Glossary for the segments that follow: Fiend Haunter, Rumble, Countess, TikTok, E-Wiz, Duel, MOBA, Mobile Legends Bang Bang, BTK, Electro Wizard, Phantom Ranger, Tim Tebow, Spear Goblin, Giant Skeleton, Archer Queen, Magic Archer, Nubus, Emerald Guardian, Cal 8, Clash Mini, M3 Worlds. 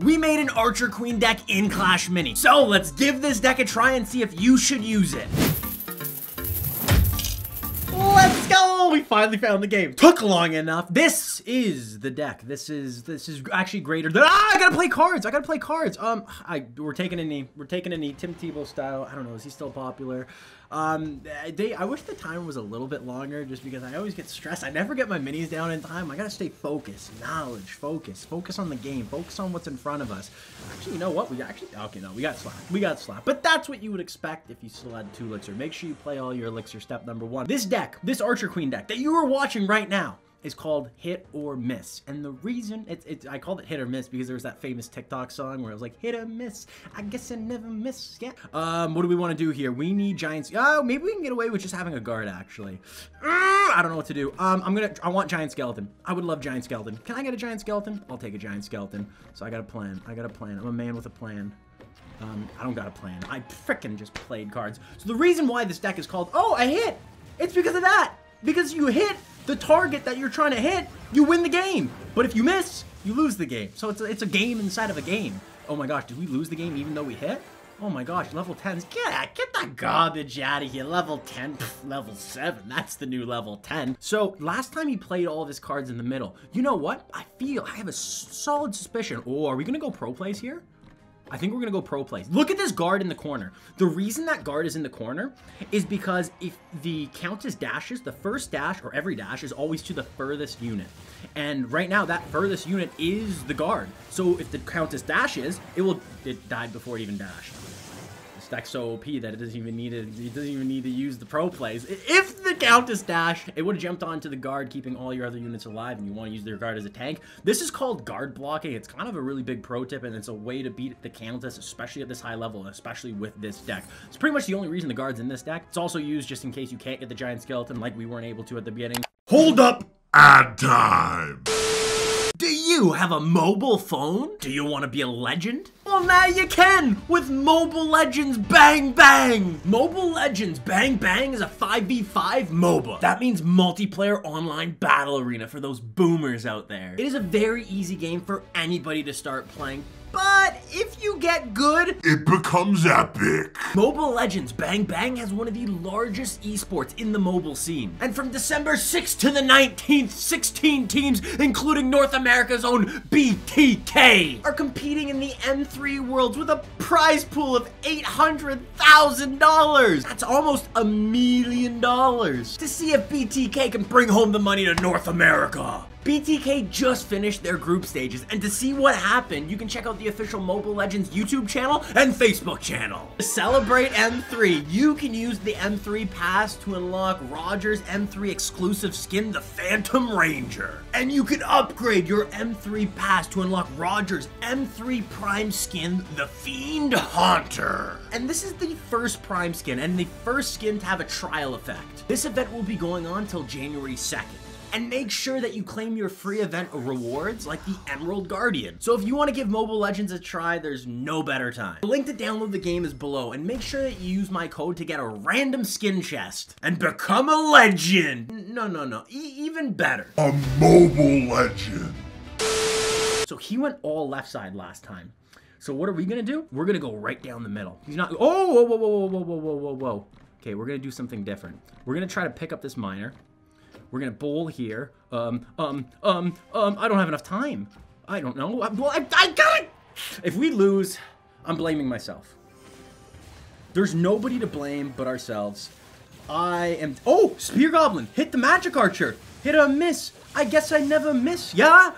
We made an Archer Queen deck in Clash Mini, so let's give this deck a try and see if you should use it. Let's go! We finally found the game. Took long enough. This is the deck. This is actually greater than. Ah, I gotta play cards. We're taking a knee. Tim Tebow style. I don't know. Is he still popular? I wish the timer was a little bit longer, just because I always get stressed. I never get my minis down in time. I gotta stay focused, focus on the game, focus on what's in front of us. Actually, you know what? We got slapped. But that's what you would expect if you still had 2 elixir. Make sure you play all your elixir. Step number 1. This deck, this Archer Queen deck that you are watching right now, is called Hit or Miss. And the reason I called it Hit or Miss because there was that famous TikTok song where it was like, hit or miss, I guess I never miss, yeah. What do we want to do here? We need Giants. Oh, maybe we can get away with just having a guard, actually. I don't know what to do. I want Giant Skeleton. I would love Giant Skeleton. Can I get a Giant Skeleton? I'll take a Giant Skeleton. So I got a plan, I'm a man with a plan. I don't got a plan. I frickin' just played cards. So the reason why this deck is called, oh, I hit, it's because of that. Because you hit the target that you're trying to hit, you win the game. But if you miss, you lose the game. So it's a game inside of a game. Oh my gosh, did we lose the game even though we hit? Oh my gosh, level 10s. Get that garbage out of here. Level 10, pff, level 7. That's the new level 10. So last time he played all of his cards in the middle. You know what? I have a solid suspicion. Oh, are we going to go pro plays here? I think we're gonna go pro plays. Look at this guard in the corner. The reason that guard is in the corner is because if the Countess dashes, the first dash, or every dash, is always to the furthest unit. And right now, that furthest unit is the guard. So if the Countess dashes, it died before it even dashed. This deck's so OP that it doesn't even need to use the pro plays. If the Countess dashed, it would have jumped onto the guard, keeping all your other units alive, and you want to use their guard as a tank. This is called guard blocking. It's kind of a really big pro tip, and it's a way to beat the Countess, especially at this high level, especially with this deck. It's pretty much the only reason the guard's in this deck. It's also used just in case you can't get the Giant Skeleton like we weren't able to at the beginning. Hold up! Ad time! Do you have a mobile phone? Do you want to be a legend? Well, now you can with Mobile Legends Bang Bang! Mobile Legends Bang Bang is a 5v5 MOBA. That means multiplayer online battle arena for those boomers out there. It is a very easy game for anybody to start playing, but if you get good, it becomes epic. Mobile Legends Bang Bang has one of the largest esports in the mobile scene. And from December 6th to the 19th, 16 teams, including North America's own BTK, are competing in the M3 Worlds with a prize pool of $800,000. That's almost $1 million. To see if BTK can bring home the money to North America. BTK just finished their group stages, and to see what happened, you can check out the official Mobile Legends YouTube channel and Facebook channel. To celebrate M3, you can use the M3 pass to unlock Roger's M3 exclusive skin, the Phantom Ranger. And you can upgrade your M3 pass to unlock Roger's M3 Prime skin, the Fiend Haunter. And this is the first Prime skin, and the first skin to have a trial effect. This event will be going on till January 2nd. And make sure that you claim your free event rewards like the Emerald Guardian. So if you want to give Mobile Legends a try, there's no better time. The link to download the game is below, and make sure that you use my code to get a random skin chest and become a legend. No, even better. A mobile legend. So he went all left side last time. So what are we gonna do? We're gonna go right down the middle. He's not, oh, whoa, whoa, whoa, whoa, whoa, whoa, whoa, whoa. Okay, we're gonna do something different. We're gonna try to pick up this miner. We're gonna bowl here. I don't have enough time. I don't know. Well, I got it! If we lose, I'm blaming myself. There's nobody to blame but ourselves. Oh, Spear Goblin, hit the Magic Archer. Hit a miss. I guess I never miss, yeah?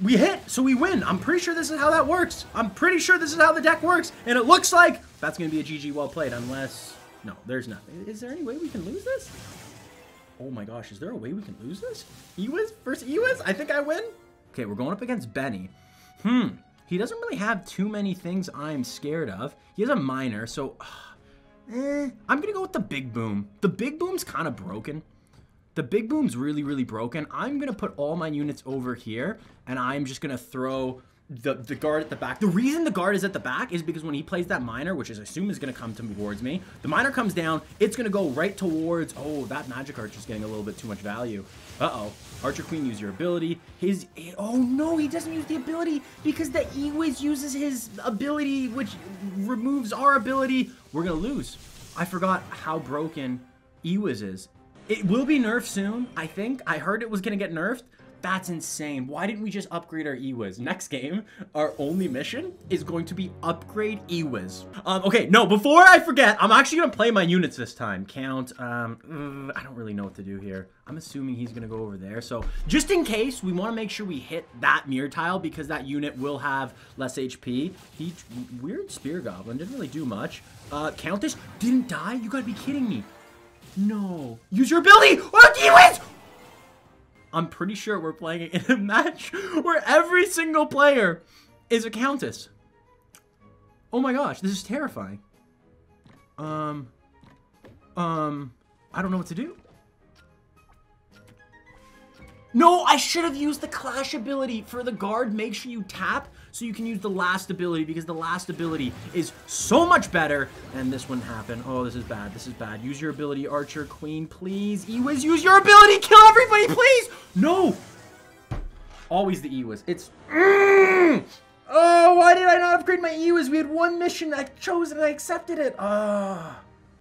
We hit, so we win. I'm pretty sure this is how that works. I'm pretty sure this is how the deck works. And it looks like that's gonna be a GG well played, unless, no, there's nothing. Is there any way we can lose this? Oh my gosh, is there a way we can lose this? Ewas versus Ewas? I think I win. Okay, we're going up against Benny. He doesn't really have too many things I'm scared of. He has a miner, so I'm gonna go with the Big Boom. The Big Boom's kind of broken. The Big Boom's really, really broken. I'm gonna put all my units over here, and I'm just gonna throw the guard at the back. The reason the guard is at the back is because when he plays that miner, which I assume is going to come towards me, the miner comes down, it's going to go right towards... Oh, that Magic Archer is getting a little bit too much value. Uh-oh. Archer Queen, use your ability. His... Oh, no, he doesn't use the ability because the E-Wiz uses his ability, which removes our ability. We're going to lose. I forgot how broken E-Wiz is. It will be nerfed soon, I think. I heard it was going to get nerfed. That's insane. Why didn't we just upgrade our E-Wiz? Next game, our only mission is going to be upgrade E-Wiz. Okay, no, before I forget, I'm actually going to play my units this time. Count, I don't really know what to do here. I'm assuming he's going to go over there. So just in case, we want to make sure we hit that mirror tile because that unit will have less HP. He, weird Spear Goblin, didn't really do much. Countess didn't die? You got to be kidding me. No. Use your ability! Oh, E-Wiz! I'm pretty sure we're playing it in a match where every single player is a Countess. Oh my gosh, this is terrifying. I don't know what to do. No, I should have used the Clash ability for the guard. Make sure you tap so you can use the last ability because the last ability is so much better. And this wouldn't happen. Oh, this is bad. This is bad. Use your ability, Archer Queen, please. E-Wiz, use your ability. Kill everybody, please. No. Always the E-Wiz. It's... Oh, why did I not upgrade my E-Wiz? We had one mission. I chose it and I accepted it.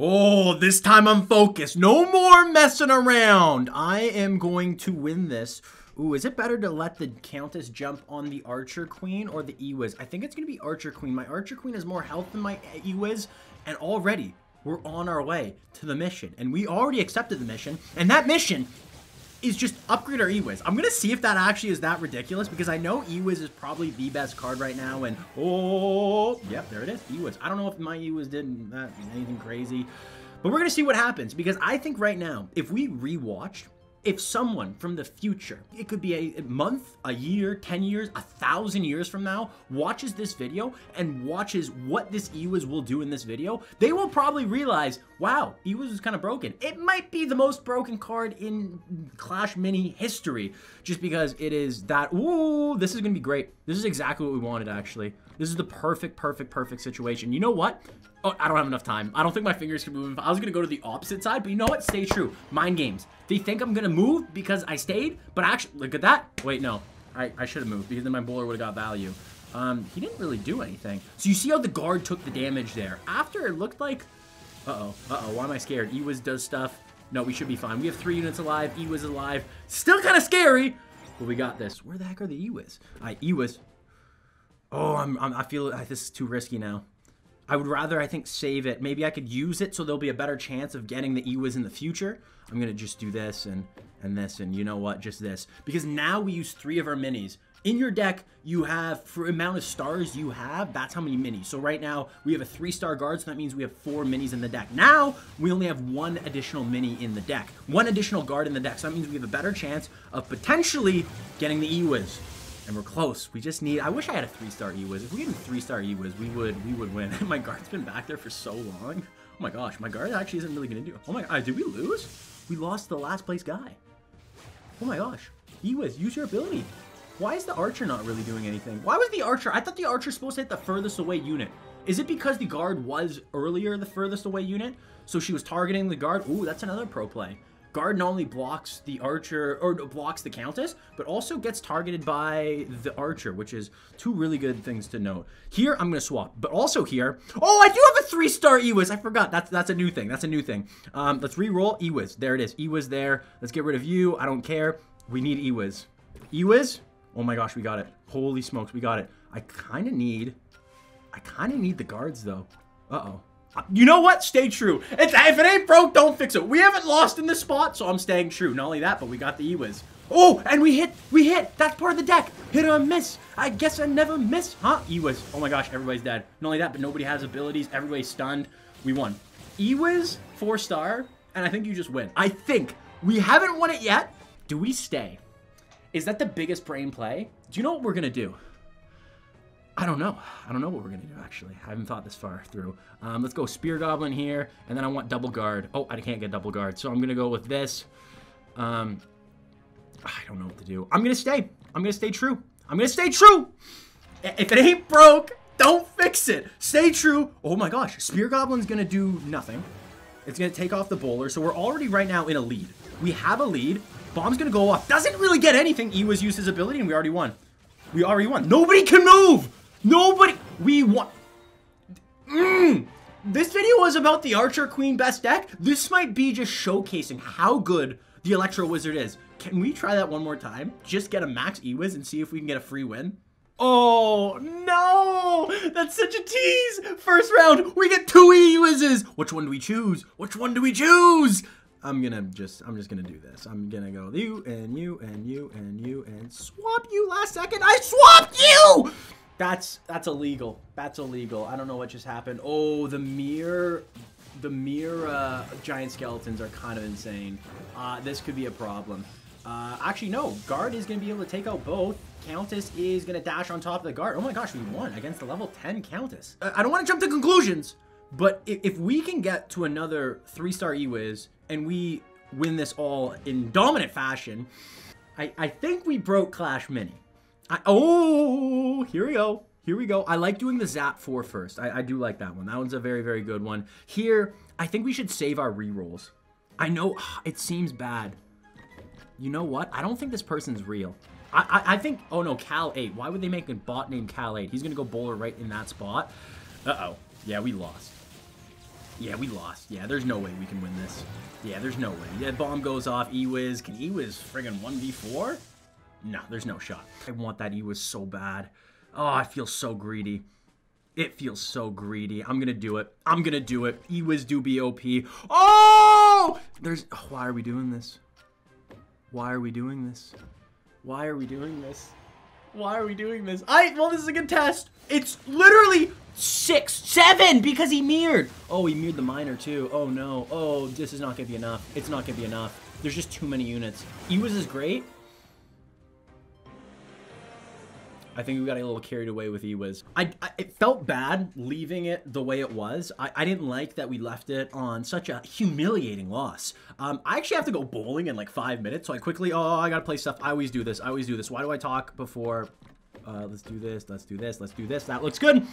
Oh, this time I'm focused. No more messing around. I am going to win this. Ooh, is it better to let the Countess jump on the Archer Queen or the E-Wiz? I think it's going to be Archer Queen. My Archer Queen has more health than my E-Wiz. And already, we're on our way to the mission. And we already accepted the mission. And that mission is just upgrade our E-Wiz. I'm going to see if that actually is that ridiculous. Because I know E-Wiz is probably the best card right now. And, oh, yep, there it is. E-Wiz. I don't know if my E-Wiz did that, anything crazy. But we're going to see what happens. Because I think right now, if we rewatched... If someone from the future, it could be a month, a year, 10 years, 1,000 years from now, watches this video and watches what this E-Wiz will do in this video, they will probably realize, wow, E-Wiz was kind of broken. It might be the most broken card in Clash Mini history just because it is that. Ooh, this is going to be great. This is exactly what we wanted, actually. This is the perfect, perfect, perfect situation. You know what? Oh, I don't have enough time. I don't think my fingers can move. I was going to go to the opposite side, but you know what? Stay true. Mind games. They think I'm going to move because I stayed, but actually, look at that. Wait, no. I should have moved because then my bowler would have got value. He didn't really do anything. So you see how the guard took the damage there. After it looked like... Uh-oh. Uh-oh. Why am I scared? E-Wiz does stuff. No, we should be fine. We have 3 units alive. E-Wiz alive. Still kind of scary, but we got this. Where the heck are the E-Wiz? All right, E-Wiz. Oh, I feel this is too risky now. I would rather, I think, save it. Maybe I could use it so there'll be a better chance of getting the E-Wiz in the future. I'm going to just do this and this and you know what, just this. Because now we use 3 of our minis. In your deck, you have, for amount of stars you have, that's how many minis. So right now, we have a 3-star guard, so that means we have 4 minis in the deck. Now, we only have 1 additional mini in the deck. 1 additional guard in the deck, so that means we have a better chance of potentially getting the E-Wiz. And we're close. We just need... I wish I had a 3-star E-Wiz. If we had a 3-star E-Wiz, we would win. My guard's been back there for so long. Oh my gosh, my guard actually isn't really gonna do... Oh my god, did we lose? We lost the last place guy. Oh my gosh. E-Wiz, use your ability. Why is the Archer not really doing anything? Why was the Archer... I thought the Archer's supposed to hit the furthest away unit. Is it because the guard was earlier the furthest away unit? So she was targeting the guard? Ooh, that's another pro play. Guard not only blocks the Archer, or blocks the Countess, but also gets targeted by the Archer, which is 2 really good things to note. Here, I'm going to swap, but also here... Oh, I do have a 3-star E-Wiz! I forgot. That's a new thing. That's a new thing. Let's re-roll E-Wiz. There it is. E-Wiz there. Let's get rid of you. I don't care. We need E-Wiz. E-Wiz? Oh my gosh, we got it. Holy smokes, we got it. I kind of need the guards, though. Uh-oh. You know what? Stay true. If it ain't broke, don't fix it. We haven't lost in this spot, so I'm staying true. Not only that, but we got the E-Wiz. Oh, and we hit. That's part of the deck. Hit or miss. I guess I never miss, huh? E-Wiz. Oh my gosh, everybody's dead. Not only that, but nobody has abilities. Everybody's stunned. We won. E-Wiz, 4-star, and I think you just win. I think. We haven't won it yet. Do we stay? Is that the biggest brain play? Do you know what we're going to do? I don't know. I don't know what we're going to do, actually. I haven't thought this far through. Let's go Spear Goblin here, and then I want double guard. Oh, I can't get double guard, so I'm going to go with this. I don't know what to do. I'm going to stay. I'm going to stay true. I'm going to stay true! If it ain't broke, don't fix it. Stay true. Oh my gosh, Spear Goblin's gonna do nothing. It's gonna take off the bowler, so we're already right now in a lead. We have a lead. Bomb's gonna go off. Doesn't really get anything. E was used his ability, and we already won. We already won. Nobody can move. Nobody. We won. This video was about the Archer Queen best deck. This might be just showcasing how good the Electro Wizard is. Can we try that one more time? Just get a max E-Wiz and see if we can get a free win. Oh, no! That's such a tease! First round, we get 2 E-Wizzes! Which one do we choose? Which one do we choose? I'm just gonna do this. I'm gonna go you and you and you and you and swap you last second. I swapped you! That's illegal. That's illegal. I don't know what just happened. Oh, the mere giant skeletons are kind of insane. This could be a problem. Actually, no. Guard is gonna be able to take out both. Countess is gonna dash on top of the guard. Oh my gosh, we won against the level 10 Countess. I don't want to jump to conclusions, but if we can get to another 3-star E-Wiz and we win this all in dominant fashion, I think we broke Clash Mini. Oh, here we go. Here we go. I like doing the Zap 4 first. I do like that one. That one's a very, very good one. Here, I think we should save our rerolls. I know it seems bad. You know what? I don't think this person's real. I think... Oh, no. Cal 8. Why would they make a bot named Cal 8? He's going to go bowler right in that spot. Uh-oh. Yeah, we lost. Yeah, we lost. Yeah, there's no way we can win this. Yeah, there's no way. Yeah, bomb goes off. E-Wiz. Can E-Wiz friggin' 1v4? No, there's no shot. I want that E-Wiz so bad. Oh, I feel so greedy. It feels so greedy. I'm gonna do it. I'm gonna do it. E-Wiz do BOP. Oh! Why are we doing this? Why are we doing this? Why are we doing this? Why are we doing this? Well, this is a good test. It's literally 6, 7, because he mirrored. Oh, he mirrored the miner too. Oh no. Oh, this is not gonna be enough. It's not gonna be enough. There's just too many units. E-Wiz is great. I think we got a little carried away with E-Wiz. It felt bad leaving it the way it was. I didn't like that we left it on such a humiliating loss. I actually have to go bowling in like 5 minutes, so I quickly, I gotta play stuff. I always do this, I always do this. Why do I talk before, let's do this, let's do this, let's do this. That looks good.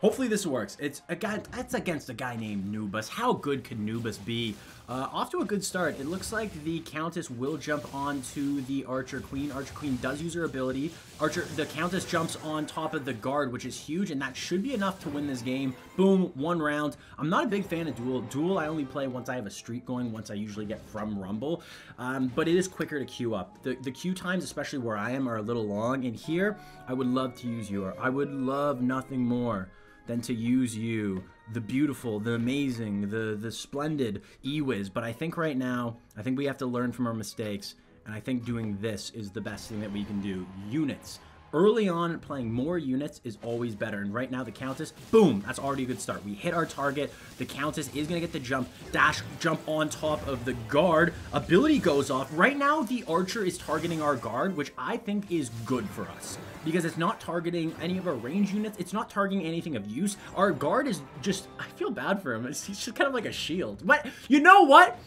Hopefully this works. That's against a guy named Nubus. How good could Nubus be? Off to a good start. It looks like the Countess will jump onto the Archer Queen. Archer Queen does use her ability. The Countess jumps on top of the guard, which is huge, and that should be enough to win this game. Boom, one round. I'm not a big fan of Duel. Duel I only play once I have a streak going, once I usually get from Rumble. But it is quicker to queue up. The queue times, especially where I am, are a little long, and here I would love to use you. I would love nothing more than to use you, the beautiful, the amazing, the splendid E-Wiz. But I think right now, I think we have to learn from our mistakes, and I think doing this is the best thing that we can do. Units. Early on, playing more units is always better, and right now the Countess, boom, that's already a good start. We hit our target. The Countess is gonna get the jump, dash, jump on top of the guard. Ability goes off. Right now, the Archer is targeting our guard, which I think is good for us, because it's not targeting any of our range units. It's not targeting anything of use. Our guard is just, I feel bad for him. He's just kind of like a shield. What? You know what?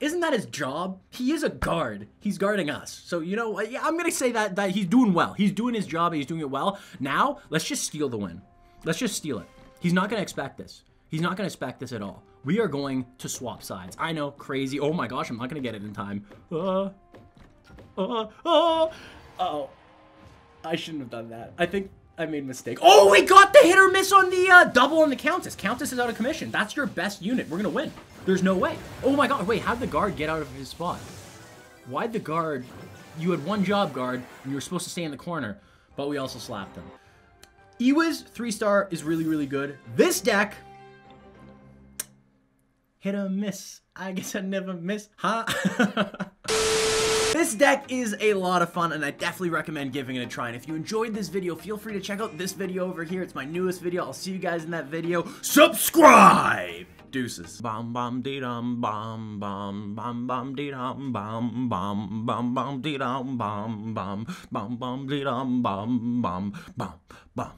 Isn't that his job? He is a guard. He's guarding us. So, you know, yeah, I'm going to say that he's doing well. He's doing his job. And he's doing it well. Now, let's just steal the win. Let's just steal it. He's not going to expect this. He's not going to expect this at all. We are going to swap sides. I know, crazy. Oh my gosh, I'm not going to get it in time. Uh-oh. I shouldn't have done that. I think I made a mistake. Oh, we got the hit or miss on the double on the Countess. Countess is out of commission. That's your best unit. We're going to win. There's no way. Oh my god, wait, how'd the guard get out of his spot? Why'd the guard... You had one job, guard, and you were supposed to stay in the corner, but we also slapped him. E-Wiz, 3-star, is really, really good. This deck... Hit or miss. I guess I never miss, huh? This deck is a lot of fun, and I definitely recommend giving it a try. And if you enjoyed this video, feel free to check out this video over here. It's my newest video. I'll see you guys in that video. Subscribe! Deuces. Bom bom dee dum bom bom bom bom dee dum bom bom bom bom dee dum bom bom bom bom dee dum bom bom bom bom.